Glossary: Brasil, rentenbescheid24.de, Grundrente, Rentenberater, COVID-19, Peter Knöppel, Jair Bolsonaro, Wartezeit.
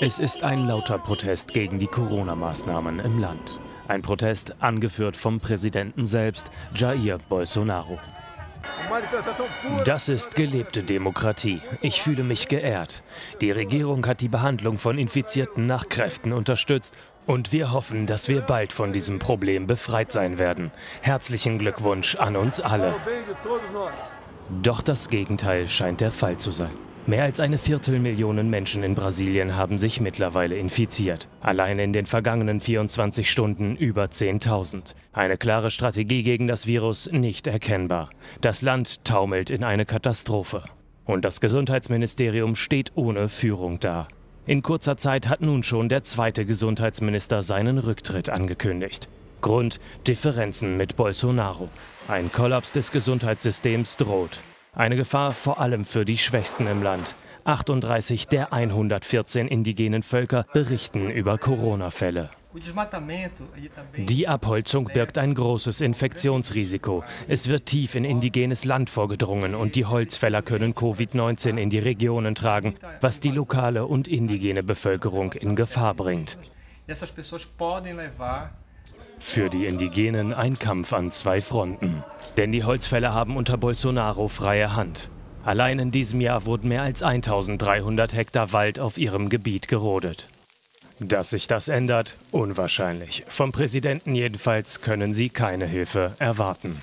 Es ist ein lauter Protest gegen die Corona-Maßnahmen im Land. Ein Protest angeführt vom Präsidenten selbst, Jair Bolsonaro. Das ist gelebte Demokratie. Ich fühle mich geehrt. Die Regierung hat die Behandlung von Infizierten nach Kräften unterstützt und wir hoffen, dass wir bald von diesem Problem befreit sein werden. Herzlichen Glückwunsch an uns alle. Doch das Gegenteil scheint der Fall zu sein. Mehr als eine Viertelmillion Menschen in Brasilien haben sich mittlerweile infiziert. Allein in den vergangenen 24 Stunden über 10.000. Eine klare Strategie gegen das Virus nicht erkennbar. Das Land taumelt in eine Katastrophe. Und das Gesundheitsministerium steht ohne Führung da. In kurzer Zeit hat nun schon der zweite Gesundheitsminister seinen Rücktritt angekündigt. Grund: Differenzen mit Bolsonaro. Ein Kollaps des Gesundheitssystems droht. Eine Gefahr vor allem für die Schwächsten im Land. 38 der 114 indigenen Völker berichten über Corona-Fälle. Die Abholzung birgt ein großes Infektionsrisiko. Es wird tief in indigenes Land vorgedrungen und die Holzfäller können Covid-19 in die Regionen tragen, was die lokale und indigene Bevölkerung in Gefahr bringt. Für die Indigenen ein Kampf an zwei Fronten. Denn die Holzfäller haben unter Bolsonaro freie Hand. Allein in diesem Jahr wurden mehr als 1.300 Hektar Wald auf ihrem Gebiet gerodet. Dass sich das ändert, unwahrscheinlich. Vom Präsidenten jedenfalls können sie keine Hilfe erwarten.